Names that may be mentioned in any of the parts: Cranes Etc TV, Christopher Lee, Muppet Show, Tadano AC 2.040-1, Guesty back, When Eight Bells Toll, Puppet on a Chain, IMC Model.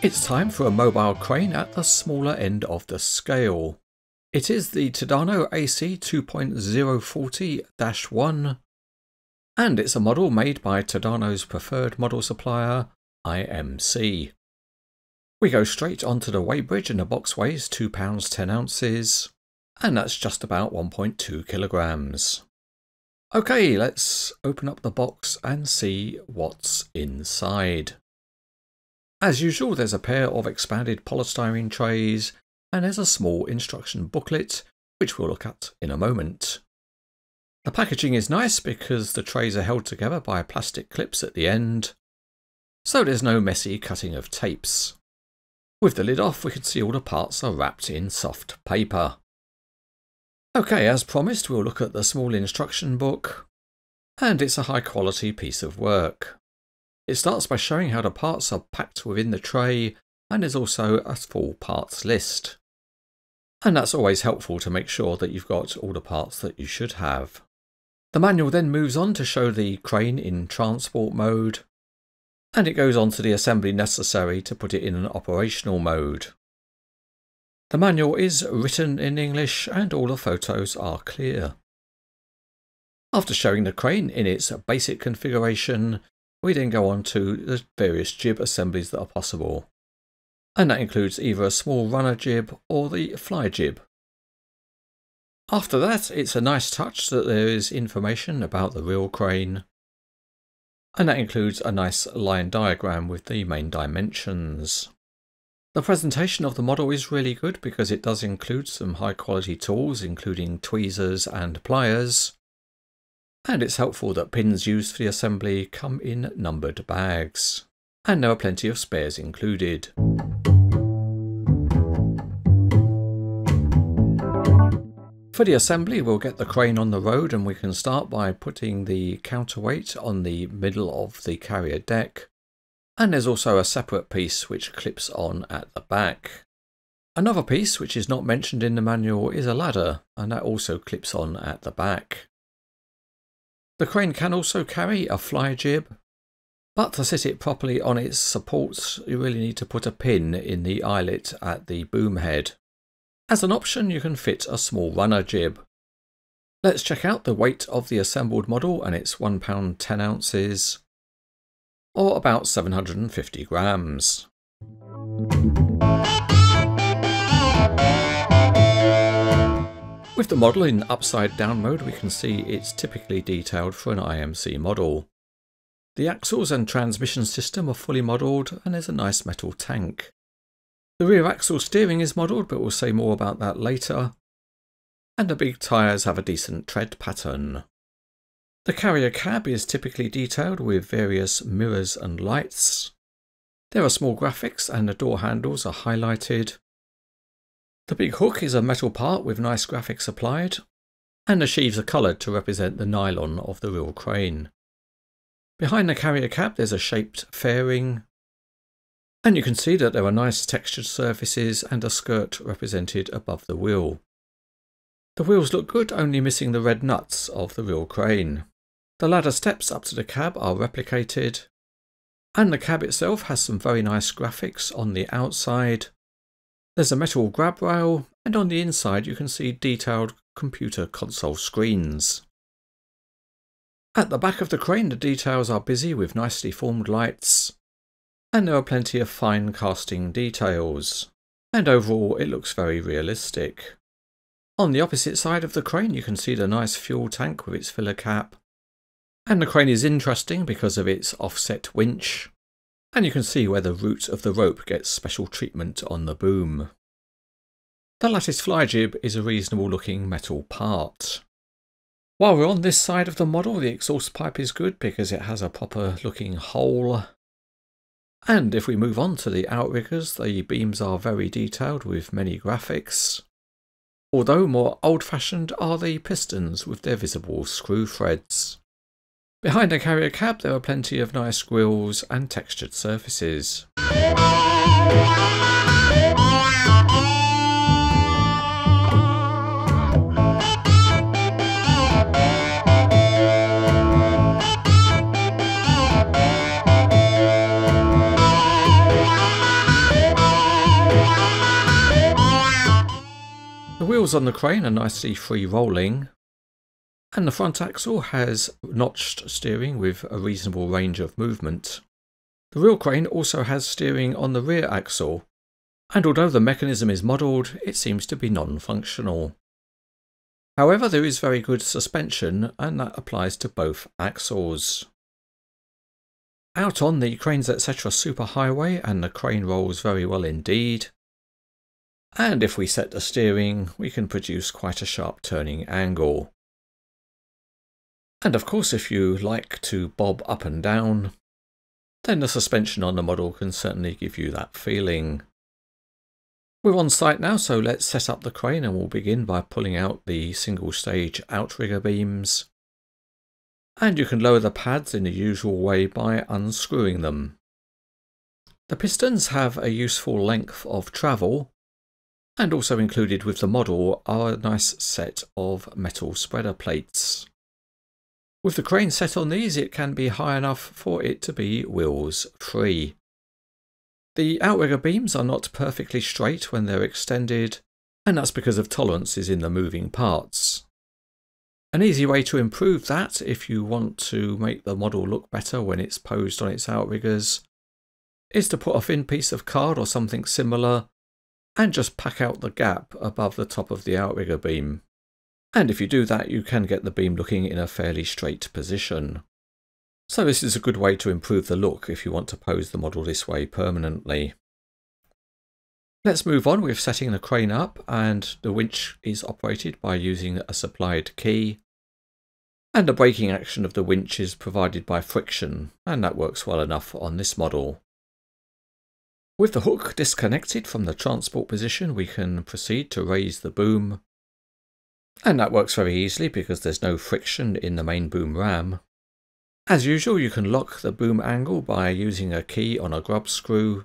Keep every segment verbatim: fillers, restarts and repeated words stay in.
It's time for a mobile crane at the smaller end of the scale. It is the Tadano A C two point zero four zero dash one, and it's a model made by Tadano's preferred model supplier, I M C. We go straight onto the weigh bridge, and the box weighs two pounds ten ounces, and that's just about one point two kilograms. Okay, let's open up the box and see what's inside. As usual, there's a pair of expanded polystyrene trays, and there's a small instruction booklet, which we'll look at in a moment. The packaging is nice because the trays are held together by plastic clips at the end, so there's no messy cutting of tapes. With the lid off, we can see all the parts are wrapped in soft paper. Okay, as promised, we'll look at the small instruction book, and it's a high quality piece of work. It starts by showing how the parts are packed within the tray, and there's also a full parts list. And that's always helpful to make sure that you've got all the parts that you should have. The manual then moves on to show the crane in transport mode, and it goes on to the assembly necessary to put it in an operational mode. The manual is written in English, and all the photos are clear. After showing the crane in its basic configuration, we then go on to the various jib assemblies that are possible, and that includes either a small runner jib or the fly jib. After that, it's a nice touch that there is information about the real crane, and that includes a nice line diagram with the main dimensions. The presentation of the model is really good because it does include some high quality tools, including tweezers and pliers, and it's helpful that pins used for the assembly come in numbered bags, and there are plenty of spares included. For the assembly, we'll get the crane on the road, and we can start by putting the counterweight on the middle of the carrier deck. And there's also a separate piece which clips on at the back. Another piece which is not mentioned in the manual is a ladder, and that also clips on at the back. The crane can also carry a fly jib, but to sit it properly on its supports, you really need to put a pin in the eyelet at the boom head. As an option, you can fit a small runner jib. Let's check out the weight of the assembled model, and it's one pound ten ounces. Or about seven hundred fifty grams. With the model in upside down mode, we can see it's typically detailed for an I M C model. The axles and transmission system are fully modelled, and there's a nice metal tank. The rear axle steering is modelled, but we'll say more about that later. And the big tyres have a decent tread pattern. The carrier cab is typically detailed with various mirrors and lights. There are small graphics, and the door handles are highlighted. The big hook is a metal part with nice graphics applied, and the sheaves are coloured to represent the nylon of the real crane. Behind the carrier cab there's a shaped fairing, and you can see that there are nice textured surfaces and a skirt represented above the wheel. The wheels look good, only missing the red nuts of the real crane. The ladder steps up to the cab are replicated, and the cab itself has some very nice graphics on the outside. There's a metal grab rail, and on the inside you can see detailed computer console screens. At the back of the crane the details are busy with nicely formed lights, and there are plenty of fine casting details, and overall it looks very realistic. On the opposite side of the crane you can see the nice fuel tank with its filler cap. And the crane is interesting because of its offset winch, and you can see where the root of the rope gets special treatment on the boom. The lattice fly jib is a reasonable looking metal part. While we're on this side of the model, the exhaust pipe is good because it has a proper looking hole. And if we move on to the outriggers, the beams are very detailed with many graphics. Although more old-fashioned are the pistons with their visible screw threads. Behind the carrier cab there are plenty of nice grills and textured surfaces. wheels on the crane are nicely free rolling, and the front axle has notched steering with a reasonable range of movement. The real crane also has steering on the rear axle, and although the mechanism is modelled, it seems to be non-functional. However, there is very good suspension, and that applies to both axles. Out on the Cranes Etc superhighway, and the crane rolls very well indeed. And if we set the steering, we can produce quite a sharp turning angle. And of course, if you like to bob up and down, then the suspension on the model can certainly give you that feeling. We're on site now, so let's set up the crane, and we'll begin by pulling out the single stage outrigger beams. And you can lower the pads in the usual way by unscrewing them. The pistons have a useful length of travel, and also included with the model are a nice set of metal spreader plates. With the crane set on these, it can be high enough for it to be wheels free. The outrigger beams are not perfectly straight when they're extended, and that's because of tolerances in the moving parts. An easy way to improve that, if you want to make the model look better when it's posed on its outriggers, is to put a thin piece of card or something similar and just pack out the gap above the top of the outrigger beam. And if you do that, you can get the beam looking in a fairly straight position. So this is a good way to improve the look if you want to pose the model this way permanently. Let's move on with setting the crane up, and the winch is operated by using a supplied key. And the braking action of the winch is provided by friction, and that works well enough on this model. With the hook disconnected from the transport position, we can proceed to raise the boom. And that works very easily because there's no friction in the main boom ram. As usual, you can lock the boom angle by using a key on a grub screw.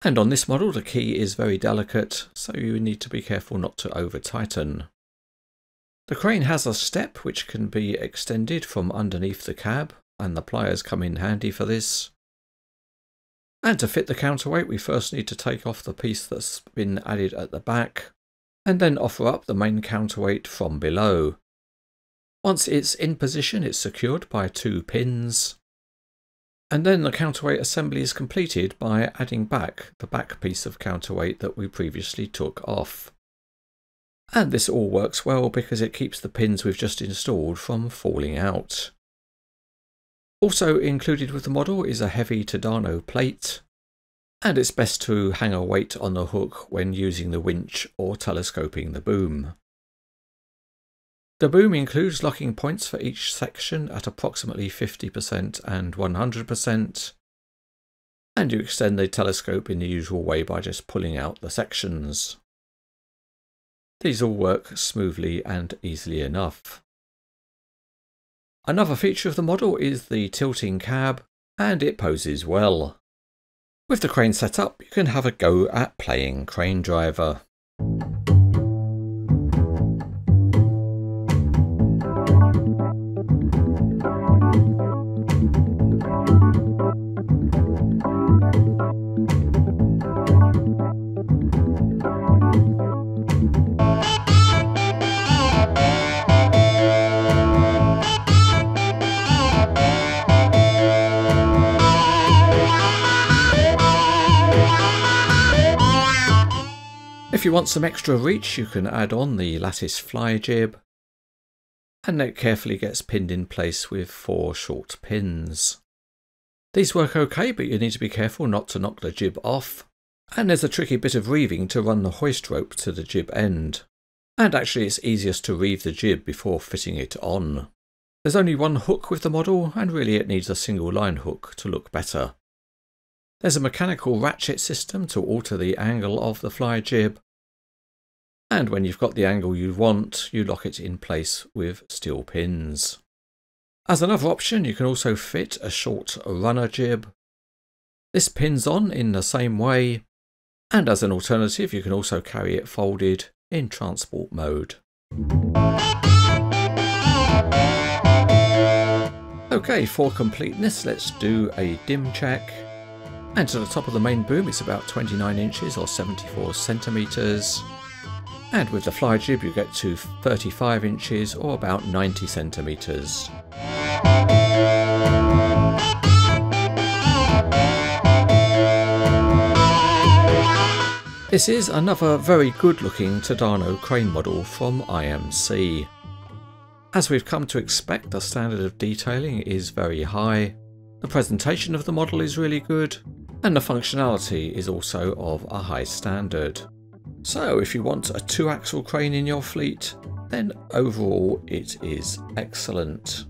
And on this model, the key is very delicate, so you need to be careful not to over tighten. The crane has a step which can be extended from underneath the cab, and the pliers come in handy for this. And to fit the counterweight, we first need to take off the piece that's been added at the back, and then offer up the main counterweight from below. Once it's in position, it's secured by two pins. And then the counterweight assembly is completed by adding back the back piece of counterweight that we previously took off. And this all works well because it keeps the pins we've just installed from falling out. Also included with the model is a heavy Tadano plate, and it's best to hang a weight on the hook when using the winch or telescoping the boom. The boom includes locking points for each section at approximately fifty percent and one hundred percent, and you extend the telescope in the usual way by just pulling out the sections. These all work smoothly and easily enough. Another feature of the model is the tilting cab, and it poses well. With the crane set up, you can have a go at playing crane driver. If you want some extra reach, you can add on the lattice fly jib, and it carefully gets pinned in place with four short pins. These work okay, but you need to be careful not to knock the jib off, and there's a tricky bit of reeving to run the hoist rope to the jib end, and actually it's easiest to reeve the jib before fitting it on. There's only one hook with the model, and really it needs a single line hook to look better. There's a mechanical ratchet system to alter the angle of the fly jib, and when you've got the angle you want, you lock it in place with steel pins. As another option, you can also fit a short runner jib. This pins on in the same way, and as an alternative, you can also carry it folded in transport mode. Okay, for completeness, let's do a dim check. And to the top of the main boom, it's about twenty-nine inches or seventy-four centimetres. and with the fly jib you get to thirty-five inches or about ninety centimeters. This is another very good looking Tadano crane model from I M C. As we've come to expect, the standard of detailing is very high, the presentation of the model is really good, and the functionality is also of a high standard. So if you want a two-axle crane in your fleet, then overall it is excellent.